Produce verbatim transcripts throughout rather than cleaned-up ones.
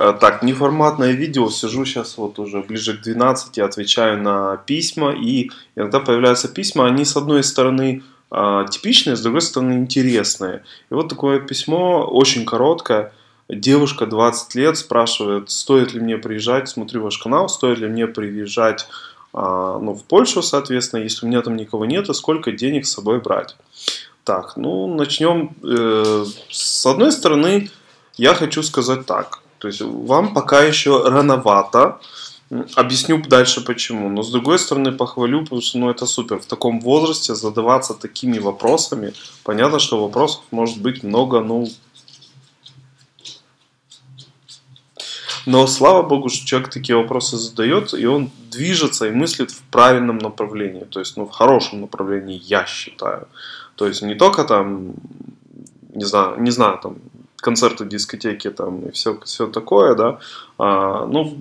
Так, неформатное видео, сижу сейчас вот уже ближе к двенадцати, отвечаю на письма, и иногда появляются письма, они с одной стороны типичные, с другой стороны интересные. И вот такое письмо, очень короткое. Девушка двадцать лет спрашивает, стоит ли мне приезжать, смотрю ваш канал, стоит ли мне приезжать ну, в Польшу, соответственно, если у меня там никого нет, и сколько денег с собой брать. Так, ну начнем. С одной стороны, я хочу сказать так, то есть вам пока еще рановато, объясню дальше почему, но с другой стороны похвалю, потому что ну, это супер, в таком возрасте задаваться такими вопросами, понятно, что вопросов может быть много, ну... Но слава богу, что человек такие вопросы задает, и он движется и мыслит в правильном направлении, то есть ну, в хорошем направлении, я считаю. То есть не только там, не знаю, не знаю там, концерты, дискотеки там, и все, все такое, да, а, ну,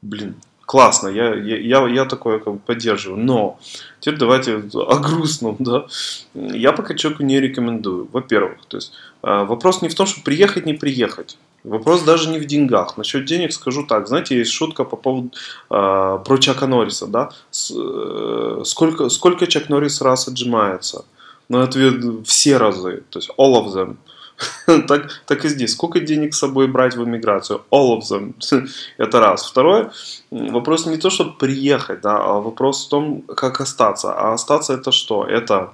блин, классно, я, я, я такое как бы поддерживаю, но теперь давайте о грустном, да, я пока человеку не рекомендую, во-первых, то есть вопрос не в том, что приехать, не приехать. Вопрос даже не в деньгах. Насчет денег скажу так. Знаете, есть шутка по поводу э, про Чака Норриса, да? С, э, сколько, сколько Чак Норрис раз отжимается? На ответ все разы. То есть all of them. так, так и здесь. Сколько денег с собой брать в эмиграцию? All of them. Это раз. Второе. Вопрос не то, чтобы приехать, да, а вопрос в том, как остаться. А остаться это что? Это...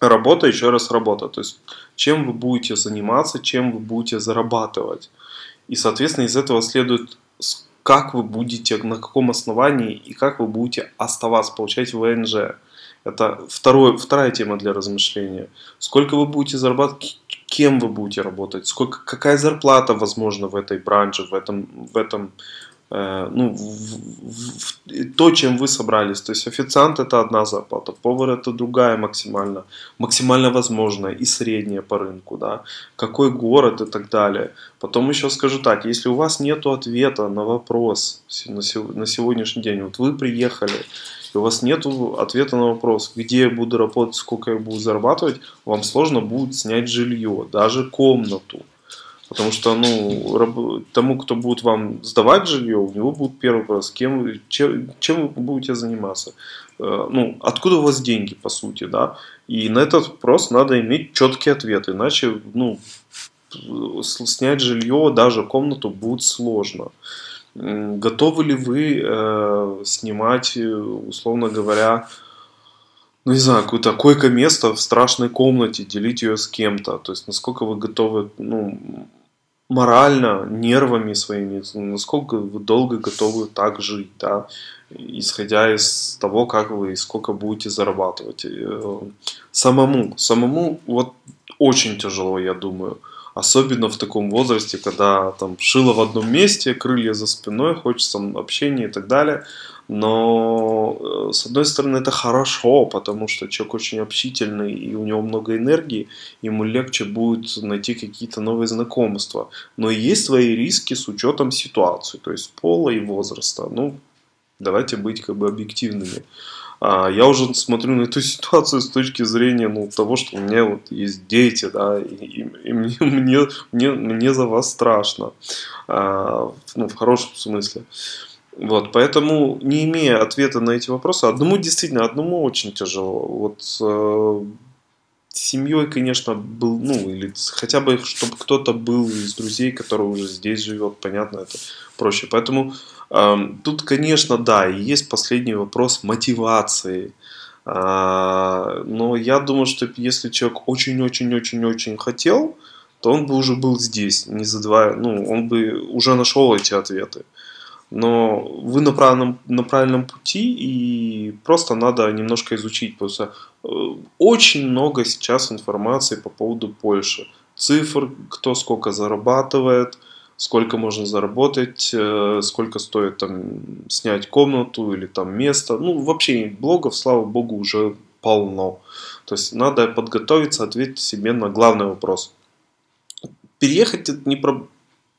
Работа, еще раз работа, то есть чем вы будете заниматься, чем вы будете зарабатывать. И, соответственно, из этого следует, как вы будете, на каком основании и как вы будете оставаться, получать вэ эн жэ. Это второе, вторая тема для размышления. Сколько вы будете зарабатывать, кем вы будете работать, сколько, какая зарплата возможна в этой бранже, в этом... В этом Ну, в, в, в, то, чем вы собрались. То есть официант это одна зарплата, повар это другая максимально, максимально возможная и средняя по рынку, да, какой город и так далее. Потом еще скажу так, если у вас нет ответа на вопрос на, на сегодняшний день, вот вы приехали, и у вас нет ответа на вопрос, где я буду работать, сколько я буду зарабатывать, вам сложно будет снять жилье, даже комнату. Потому что ну, тому, кто будет вам сдавать жилье, у него будет первый вопрос, кем, чем, чем вы будете заниматься. Ну, откуда у вас деньги, по сути, да? И на этот вопрос надо иметь четкий ответ, иначе ну, снять жилье, даже комнату будет сложно. Готовы ли вы э, снимать, условно говоря, ну, не знаю, какое-то койко-место в страшной комнате, делить ее с кем-то. То есть, насколько вы готовы, ну, морально, нервами своими, насколько вы долго готовы так жить, да, исходя из того, как вы и сколько будете зарабатывать. Самому, самому вот очень тяжело, я думаю. Особенно в таком возрасте, когда там шило в одном месте, крылья за спиной, хочется общения и так далее. Но, с одной стороны, это хорошо, потому что человек очень общительный, и у него много энергии, ему легче будет найти какие-то новые знакомства. Но есть свои риски с учетом ситуации, то есть пола и возраста. Ну, давайте быть как бы объективными. Я уже смотрю на эту ситуацию с точки зрения ну, того, что у меня вот есть дети, да, и, и, и мне, мне, мне, мне за вас страшно, а, ну, в хорошем смысле. Вот, поэтому, не имея ответа на эти вопросы, одному действительно, одному очень тяжело. Вот э, с семьей, конечно, был, ну, или хотя бы, чтобы кто-то был из друзей, который уже здесь живет, понятно, это проще. Поэтому... Тут, конечно, да, и есть последний вопрос мотивации, но я думаю, что если человек очень-очень-очень-очень хотел, то он бы уже был здесь, не задавая, ну, он бы уже нашел эти ответы. Но вы на правильном, на правильном пути, и просто надо немножко изучить, потому что очень много сейчас информации по поводу Польши, цифр, кто сколько зарабатывает, сколько можно заработать, сколько стоит там снять комнату или там место. Ну, вообще блогов, слава богу, уже полно. То есть надо подготовиться, ответить себе на главный вопрос. Переехать это не про...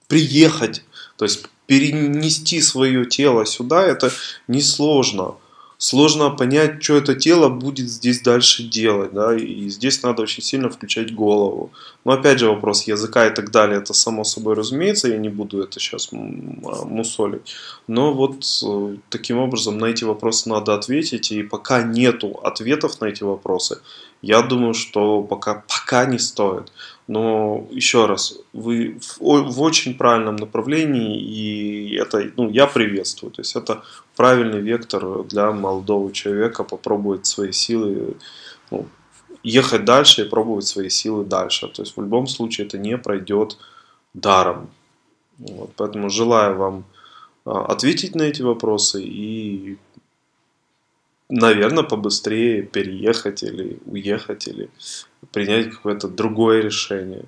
Приехать, то есть перенести свое тело сюда, это несложно. сложно понять, что это тело будет здесь дальше делать, да, и здесь надо очень сильно включать голову. Но опять же вопрос языка и так далее, это само собой разумеется, я не буду это сейчас мусолить. Но вот таким образом на эти вопросы надо ответить, и пока нету ответов на эти вопросы, я думаю, что пока, пока не стоит. Но еще раз, вы в, в очень правильном направлении, и это, ну, я приветствую. То есть это правильный вектор для молодого человека попробовать свои силы, ну, ехать дальше и пробовать свои силы дальше. То есть в любом случае это не пройдет даром. Вот, поэтому желаю вам ответить на эти вопросы и, наверное, побыстрее переехать или уехать, или принять какое-то другое решение.